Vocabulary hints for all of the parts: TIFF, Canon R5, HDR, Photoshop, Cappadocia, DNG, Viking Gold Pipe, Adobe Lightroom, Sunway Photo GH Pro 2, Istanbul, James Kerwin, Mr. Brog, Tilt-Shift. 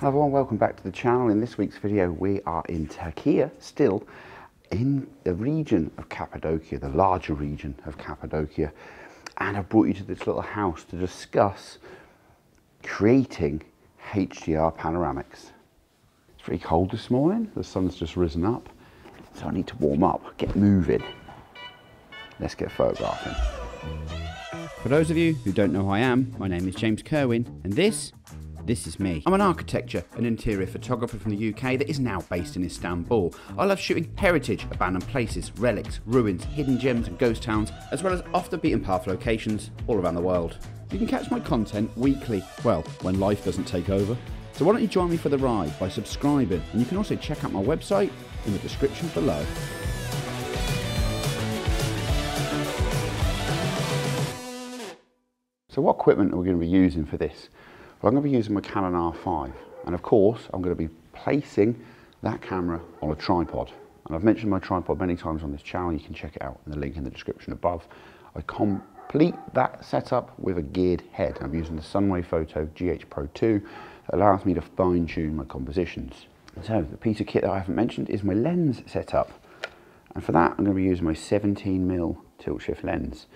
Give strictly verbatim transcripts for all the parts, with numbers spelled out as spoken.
Hello everyone, welcome back to the channel. In this week's video we are in Turkey, still in the region of Cappadocia, the larger region of Cappadocia, and I've brought you to this little house to discuss creating H D R panoramics. It's pretty cold this morning, the sun's just risen up, so I need to warm up, get moving. Let's get photographing. For those of you who don't know who I am, my name is James Kerwin and this This is me. I'm an architecture and interior photographer from the U K that is now based in Istanbul. I love shooting heritage, abandoned places, relics, ruins, hidden gems and ghost towns, as well as off the beaten path locations all around the world. You can catch my content weekly, well, when life doesn't take over. So why don't you join me for the ride by subscribing, and you can also check out my website in the description below. So what equipment are we going to be using for this? I'm going to be using my Canon R five, and of course I'm going to be placing that camera on a tripod, and I've mentioned my tripod many times on this channel. You can check it out in the link in the description above. I complete that setup with a geared head. I'm using the Sunway Photo G H Pro two that allows me to fine tune my compositions. So the piece of kit that I haven't mentioned is my lens setup, and for that I'm going to be using my seventeen millimeter Tilt-Shift lens.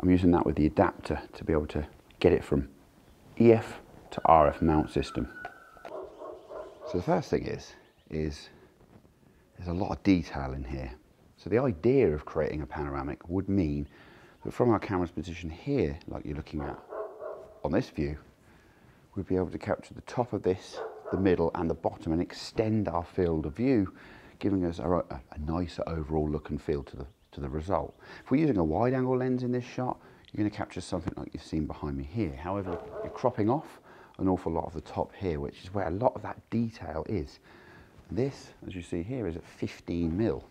I'm using that with the adapter to be able to get it from E F to R F mount system. So the first thing is, is there's a lot of detail in here. So the idea of creating a panoramic would mean that from our camera's position here, like you're looking at on this view, we'd be able to capture the top of this, the middle and the bottom, and extend our field of view, giving us a, a, a nicer overall look and feel to the, to the result. If we're using a wide angle lens in this shot, you're going to capture something like you've seen behind me here. However, you're cropping off an awful lot of the top here, which is where a lot of that detail is. This, as you see here, is at fifteen mil.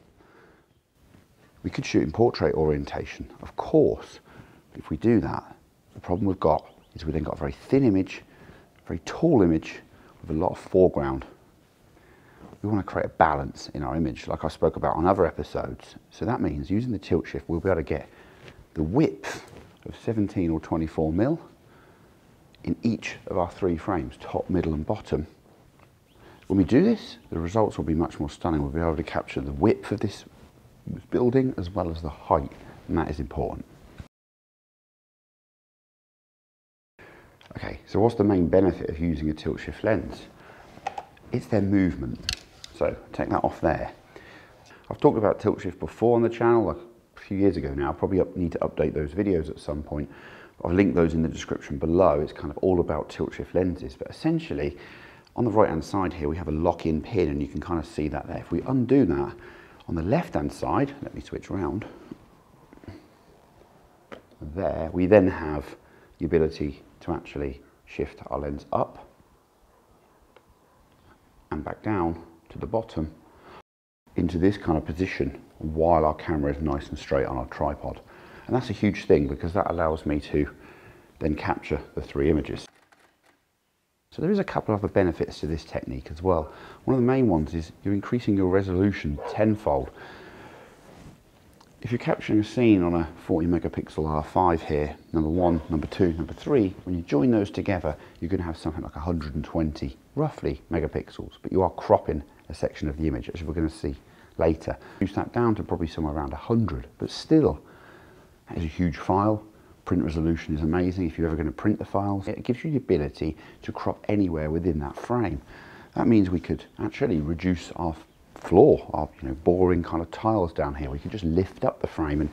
We could shoot in portrait orientation, of course, but if we do that, the problem we've got is we've then got a very thin image, a very tall image with a lot of foreground. We want to create a balance in our image, like I spoke about on other episodes. So that means using the tilt shift, we'll be able to get the width of seventeen or twenty-four mil in each of our three frames, top, middle and bottom. When we do this, the results will be much more stunning. We'll be able to capture the width of this building as well as the height, and that is important. Okay, so what's the main benefit of using a tilt-shift lens? It's their movement. So take that off there. I've talked about tilt-shift before on the channel, like a few years ago now. I probably need to update those videos at some point. I've linked those in the description below. It's kind of all about tilt-shift lenses, but essentially on the right-hand side here we have a lock-in pin, and you can kind of see that there. If we undo that on the left-hand side, let me switch around, there, we then have the ability to actually shift our lens up and back down to the bottom into this kind of position while our camera is nice and straight on our tripod. And that's a huge thing because that allows me to then capture the three images. So there is a couple other benefits to this technique as well. One of the main ones is you're increasing your resolution tenfold. If you're capturing a scene on a forty megapixel R five here, number one, number two, number three, when you join those together, you're going to have something like one hundred twenty, roughly, megapixels, but you are cropping a section of the image, as we're going to see later. Reduce that down to probably somewhere around one hundred, but still, that is a huge file. Print resolution is amazing if you're ever going to print the files. It gives you the ability to crop anywhere within that frame. That means we could actually reduce our floor, our you know, boring kind of tiles down here. We could just lift up the frame and,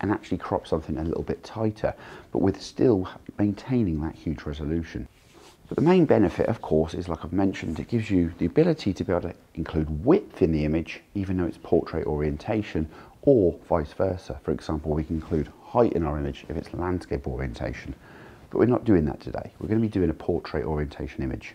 and actually crop something a little bit tighter, but with still maintaining that huge resolution. But the main benefit, of course, is, like I've mentioned, it gives you the ability to be able to include width in the image, even though it's portrait orientation, or vice versa. For example, we can include height in our image if it's landscape orientation, but we're not doing that today. We're going to be doing a portrait orientation image.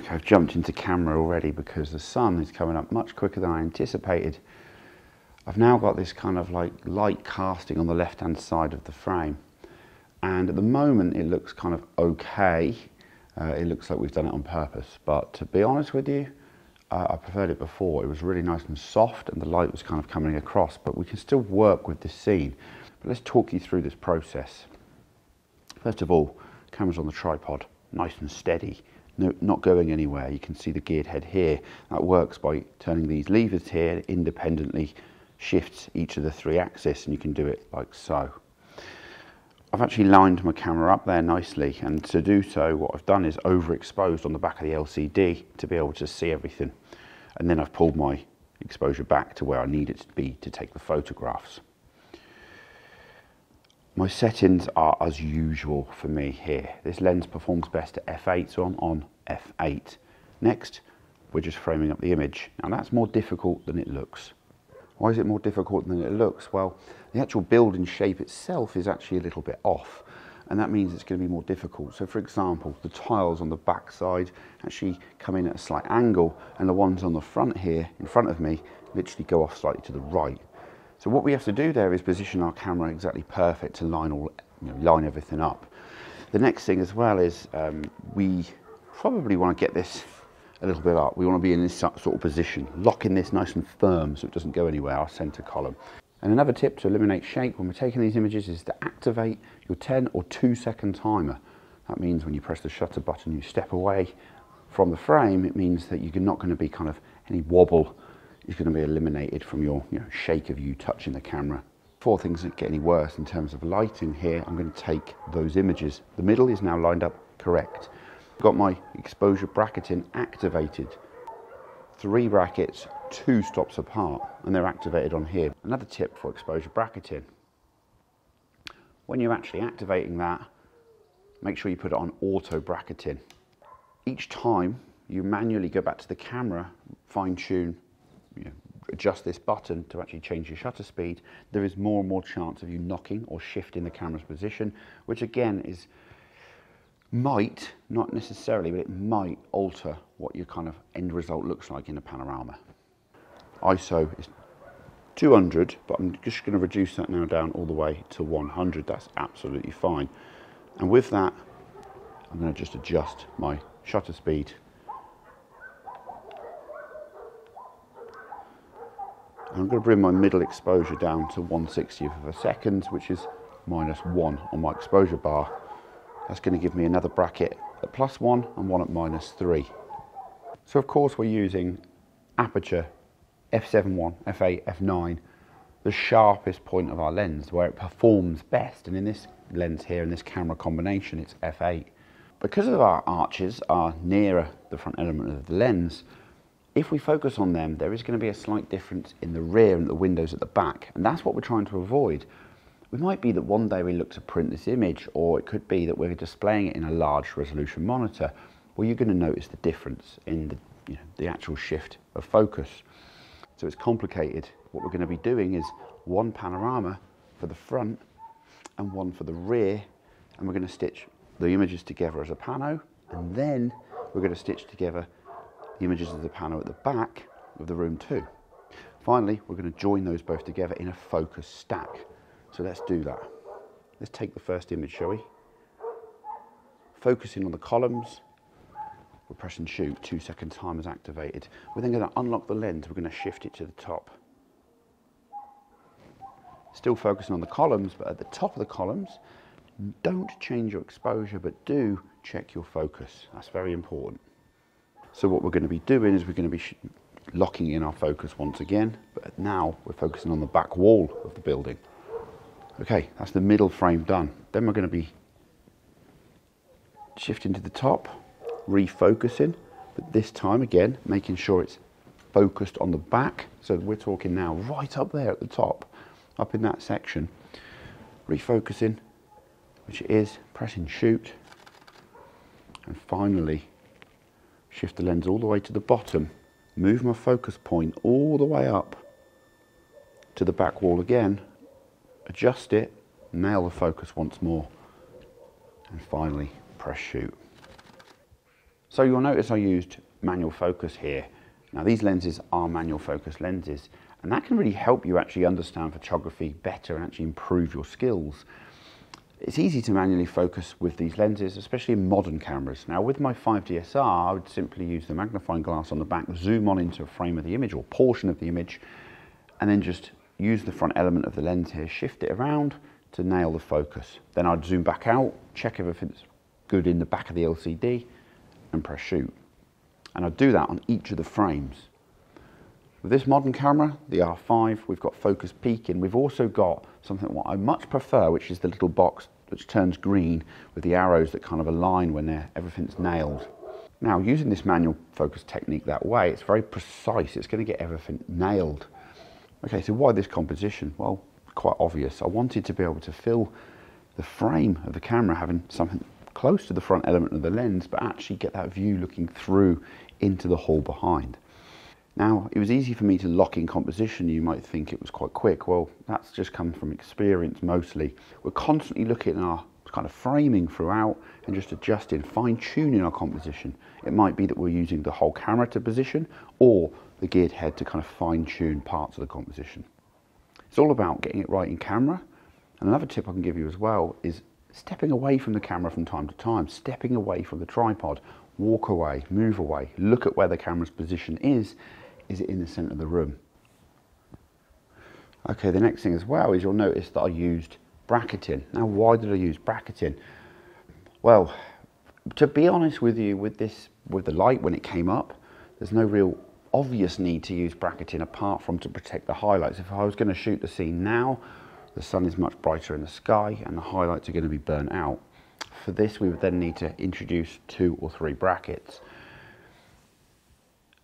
Okay, I've jumped into camera already because the sun is coming up much quicker than I anticipated. I've now got this kind of like light casting on the left-hand side of the frame, and at the moment it looks kind of okay. Uh, it looks like we've done it on purpose, but to be honest with you, uh, I preferred it before. It was really nice and soft and the light was kind of coming across, but we can still work with this scene. But let's talk you through this process. First of all, camera's on the tripod, nice and steady, no, not going anywhere. You can see the geared head here. That works by turning these levers here, independently shifts each of the three axes, and you can do it like so. I've actually lined my camera up there nicely, and to do so, what I've done is overexposed on the back of the L C D to be able to see everything. And then I've pulled my exposure back to where I need it to be to take the photographs. My settings are as usual for me here. This lens performs best at f eight, so I'm on f eight. Next, we're just framing up the image. Now that's more difficult than it looks. Why is it more difficult than it looks? Well, the actual build and shape itself is actually a little bit off, and that means it's going to be more difficult. So for example, the tiles on the back side actually come in at a slight angle, and the ones on the front here, in front of me, literally go off slightly to the right. So what we have to do there is position our camera exactly perfect to line all, you know, line everything up. The next thing as well is um, we probably want to get this a little bit up. We want to be in this sort of position, locking this nice and firm so it doesn't go anywhere, our centre column. And another tip to eliminate shake when we're taking these images is to activate your ten or two second timer. That means when you press the shutter button, you step away from the frame. It means that you're not going to be kind of any wobble is going to be eliminated from your you know, shake of you touching the camera. Before things don't get any worse in terms of lighting here, I'm going to take those images. The middle is now lined up correct. I've got my exposure bracketing activated. Three brackets, two stops apart, and they're activated on here. Another tip for exposure bracketing. When you're actually activating that, make sure you put it on auto bracketing. Each time you manually go back to the camera, fine tune, You know, adjust this button to actually change your shutter speed, there is more and more chance of you knocking or shifting the camera's position, which again is might, not necessarily, but it might alter what your kind of end result looks like in a panorama. I S O is two hundred, but I'm just going to reduce that now down all the way to one hundred. That's absolutely fine. And with that, I'm going to just adjust my shutter speed. I'm going to bring my middle exposure down to one sixtieth of a second, which is minus one on my exposure bar. That's going to give me another bracket at plus one and one at minus three. So of course we're using aperture, f seven point one, f eight, f nine, the sharpest point of our lens where it performs best. And in this lens here, in this camera combination, it's f eight. Because of our arches are nearer the front element of the lens, if we focus on them, there is going to be a slight difference in the rear and the windows at the back, and that's what we're trying to avoid. It might be that one day we look to print this image, or it could be that we're displaying it in a large resolution monitor. Well, you're going to notice the difference in the, you know, the actual shift of focus. So it's complicated. What we're going to be doing is one panorama for the front and one for the rear, and we're going to stitch the images together as a pano, and then we're going to stitch together the images of the panel at the back of the room too. Finally, we're going to join those both together in a focus stack. So let's do that. Let's take the first image, shall we? Focusing on the columns, we're pressing shoot, two second timer is activated. We're then going to unlock the lens, we're going to shift it to the top. Still focusing on the columns, but at the top of the columns, don't change your exposure, but do check your focus. That's very important. So what we're going to be doing is we're going to be locking in our focus once again, but now we're focusing on the back wall of the building. Okay, that's the middle frame done. Then we're going to be shifting to the top, refocusing, but this time again, making sure it's focused on the back. So we're talking now right up there at the top, up in that section, refocusing, which it is, pressing shoot, and finally, shift the lens all the way to the bottom, move my focus point all the way up to the back wall again, adjust it, nail the focus once more, and finally press shoot. So you'll notice I used manual focus here. Now these lenses are manual focus lenses, and that can really help you actually understand photography better and actually improve your skills. It's easy to manually focus with these lenses, especially in modern cameras. Now with my five D S R, I would simply use the magnifying glass on the back, zoom on into a frame of the image or portion of the image, and then just use the front element of the lens here, shift it around to nail the focus. Then I'd zoom back out, check everything's good in the back of the L C D and press shoot. And I'd do that on each of the frames. With this modern camera, the R five, we've got focus peaking. We've also got something what I much prefer, which is the little box which turns green with the arrows that kind of align when they're, everything's nailed. Now, using this manual focus technique that way, it's very precise. It's going to get everything nailed. Okay, so why this composition? Well, quite obvious. I wanted to be able to fill the frame of the camera having something close to the front element of the lens, but actually get that view looking through into the hall behind. Now, it was easy for me to lock in composition. You might think it was quite quick. Well, that's just come from experience mostly. We're constantly looking at our kind of framing throughout and just adjusting, fine-tuning our composition. It might be that we're using the whole camera to position or the geared head to kind of fine-tune parts of the composition. It's all about getting it right in camera. And another tip I can give you as well is stepping away from the camera from time to time, stepping away from the tripod, walk away, move away, look at where the camera's position is. Is it in the centre of the room? Okay, the next thing as well is you'll notice that I used bracketing. Now, why did I use bracketing? Well, to be honest with you, with this, with the light when it came up, there's no real obvious need to use bracketing apart from to protect the highlights. If I was going to shoot the scene now, the sun is much brighter in the sky and the highlights are going to be burnt out. For this, we would then need to introduce two or three brackets.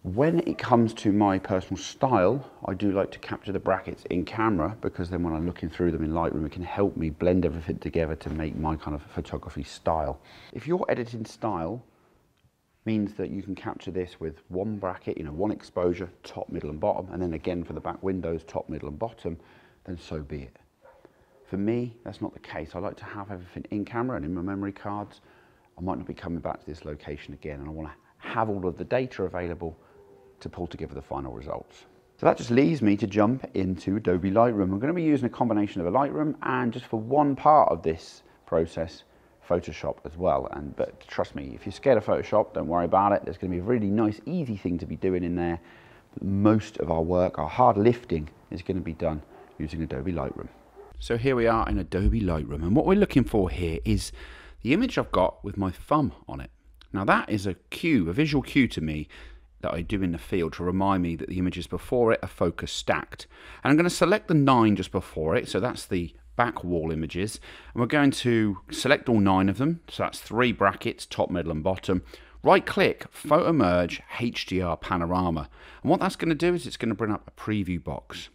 When it comes to my personal style, I do like to capture the brackets in camera, because then when I'm looking through them in Lightroom, it can help me blend everything together to make my kind of photography style. If your editing style means that you can capture this with one bracket, you know, one exposure, top, middle and bottom, and then again for the back windows, top, middle and bottom, then so be it. For me, that's not the case. I like to have everything in camera and in my memory cards. I might not be coming back to this location again, and I want to have all of the data available to pull together the final results. So that just leaves me to jump into Adobe Lightroom. I'm going to be using a combination of a Lightroom and, just for one part of this process, Photoshop as well. And but trust me, if you're scared of Photoshop, don't worry about it. There's going to be a really nice, easy thing to be doing in there. Most of our work, our hard lifting, is going to be done using Adobe Lightroom. So here we are in Adobe Lightroom, and what we're looking for here is the image I've got with my thumb on it. Now that is a cue, a visual cue to me, that I do in the field to remind me that the images before it are focus stacked. And I'm going to select the nine just before it, so that's the back wall images, and we're going to select all nine of them, so that's three brackets, top, middle and bottom. Right click, photo merge, H D R panorama, and what that's going to do is it's going to bring up a preview box.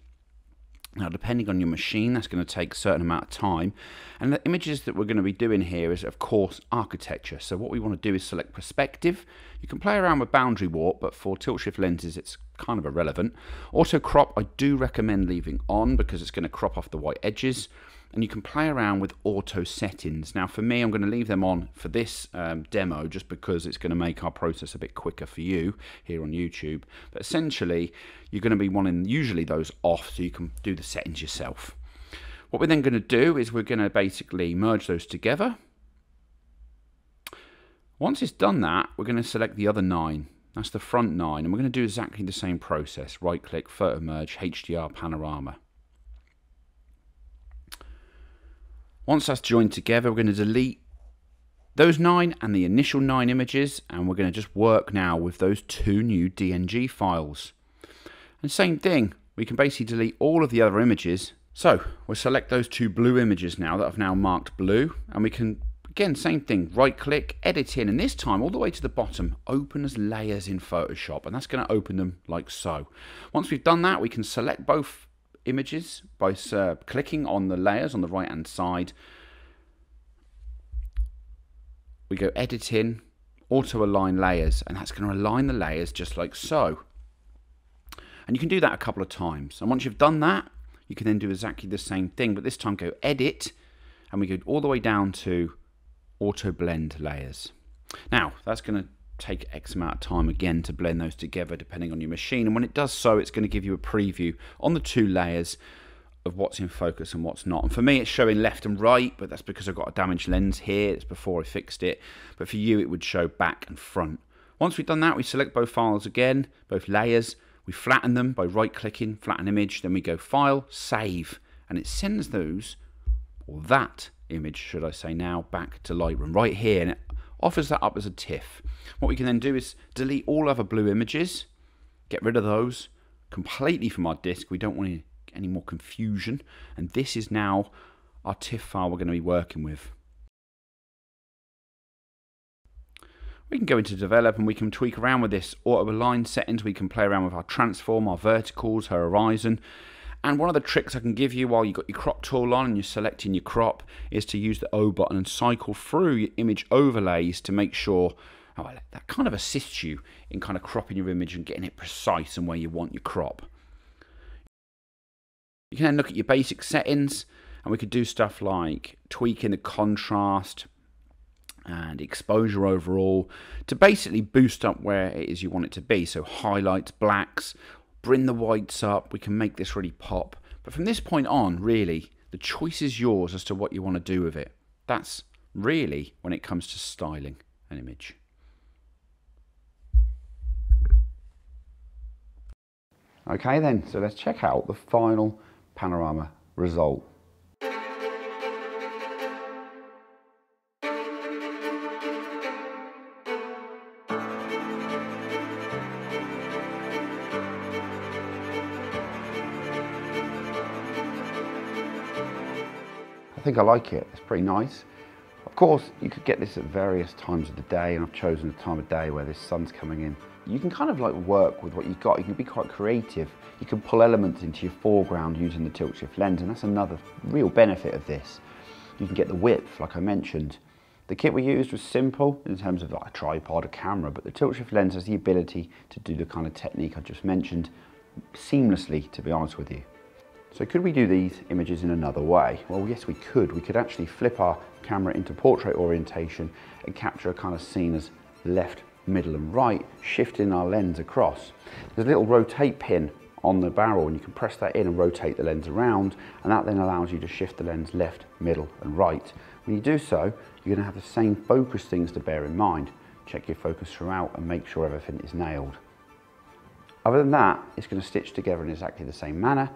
Now, depending on your machine, that's going to take a certain amount of time, and the images that we're going to be doing here is, of course, architecture. So what we want to do is select perspective. You can play around with boundary warp, but for tilt-shift lenses it's kind of irrelevant. Auto crop, I do recommend leaving on, because it's going to crop off the white edges, and you can play around with auto settings. Now for me, I'm going to leave them on for this um, demo, just because it's going to make our process a bit quicker for you here on YouTube, but essentially you're going to be wanting usually those off so you can do the settings yourself. What we're then going to do is we're going to basically merge those together. Once it's done that, we're going to select the other nine. That's the front nine, and we're going to do exactly the same process. Right click, photo merge, H D R panorama. Once that's joined together, we're going to delete those nine and the initial nine images, and we're going to just work now with those two new D N G files. And same thing, we can basically delete all of the other images. So we'll select those two blue images now that I've now marked blue, and we can, again, same thing, right click, edit in, and this time all the way to the bottom, open as layers in Photoshop, and that's going to open them like so. Once we've done that, we can select both images by uh, clicking on the layers on the right hand side. We go editing, auto align layers, and that's going to align the layers just like so. And you can do that a couple of times, and once you've done that, you can then do exactly the same thing, but this time go edit, and we go all the way down to auto blend layers. Now that's going to take X amount of time again to blend those together, depending on your machine, and when it does so, it's going to give you a preview on the two layers of what's in focus and what's not. And for me, it's showing left and right, but that's because I've got a damaged lens here. It's before I fixed it, but for you it would show back and front. Once we've done that, we select both files again, both layers, We flatten them by right-clicking, flatten image, then we go File, Save, and it sends those, or that image, should I say now, back to Lightroom right here, and it offers that up as a TIFF. What we can then do is delete all other blue images, get rid of those completely from our disk. We don't want any more confusion, and this is now our TIFF file we're going to be working with. We can go into develop and we can tweak around with this auto align settings. We can play around with our transform, our verticals, our horizon. And one of the tricks I can give you while you've got your crop tool on and you're selecting your crop is to use the O button and cycle through your image overlays to make sure oh, that kind of assists you in kind of cropping your image and getting it precise and where you want your crop. You can then look at your basic settings, and we could do stuff like tweaking the contrast and exposure overall to basically boost up where it is you want it to be. So highlights, blacks, bring the whites up, we can make this really pop. But from this point on, really, the choice is yours as to what you want to do with it. That's really when it comes to styling an image. Okay then, so let's check out the final panorama result. I think I like it, it's pretty nice. Of course, you could get this at various times of the day, and I've chosen a time of day where the sun's coming in. You can kind of like work with what you've got, you can be quite creative. You can pull elements into your foreground using the tilt-shift lens, and that's another real benefit of this. You can get the width, like I mentioned. The kit we used was simple in terms of like a tripod, a camera, but the tilt-shift lens has the ability to do the kind of technique I just mentioned seamlessly, to be honest with you. So could we do these images in another way? Well, yes, we could. We could actually flip our camera into portrait orientation and capture a kind of scene as left, middle and right, shifting our lens across. There's a little rotate pin on the barrel and you can press that in and rotate the lens around, and that then allows you to shift the lens left, middle and right. When you do so, you're gonna have the same focus things to bear in mind. Check your focus throughout and make sure everything is nailed. Other than that, it's gonna stitch together in exactly the same manner.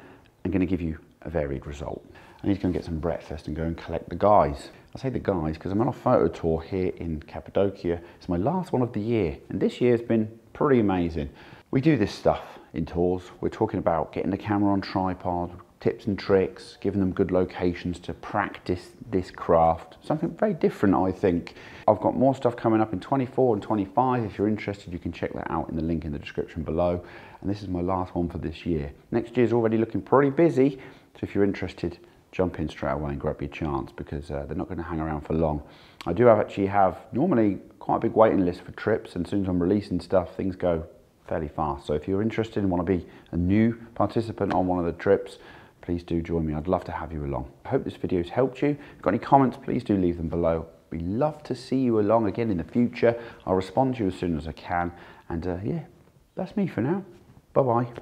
I'm going to give you a varied result. I need to go and get some breakfast and go and collect the guys. I say the guys because I'm on a photo tour here in Cappadocia. It's my last one of the year, and this year has been pretty amazing. We do this stuff in tours. We're talking about getting the camera on tripod, tips and tricks, giving them good locations to practice this craft. Something very different, I think. I've got more stuff coming up in twenty-four and twenty-five. If you're interested, you can check that out in the link in the description below. And this is my last one for this year. Next year's already looking pretty busy. So if you're interested, jump in straight away and grab your chance, because uh, they're not going to hang around for long. I do have, actually have normally quite a big waiting list for trips, and as soon as I'm releasing stuff, things go fairly fast. So if you're interested and want to be a new participant on one of the trips, please do join me. I'd love to have you along. I hope this video's helped you. If you've got any comments, please do leave them below. We'd love to see you along again in the future. I'll respond to you as soon as I can. And uh, yeah, that's me for now. Bye-bye.